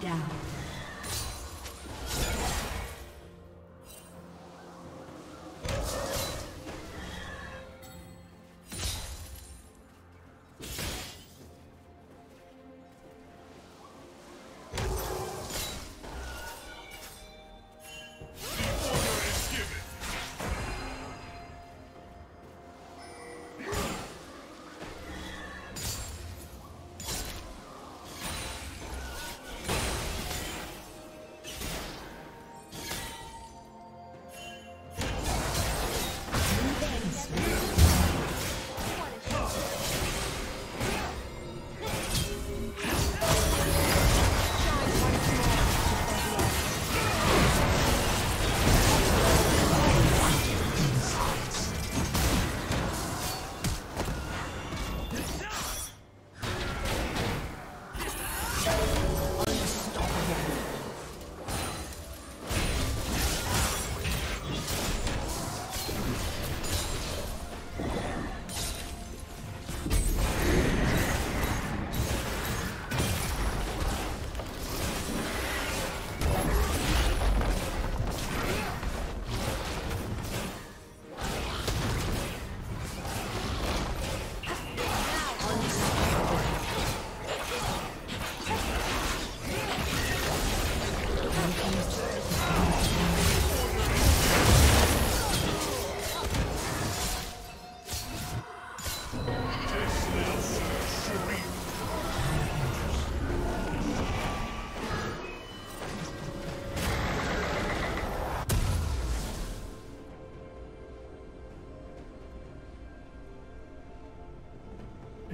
down.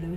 Blue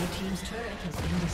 Red team's turret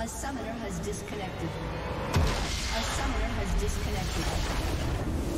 A summoner has disconnected.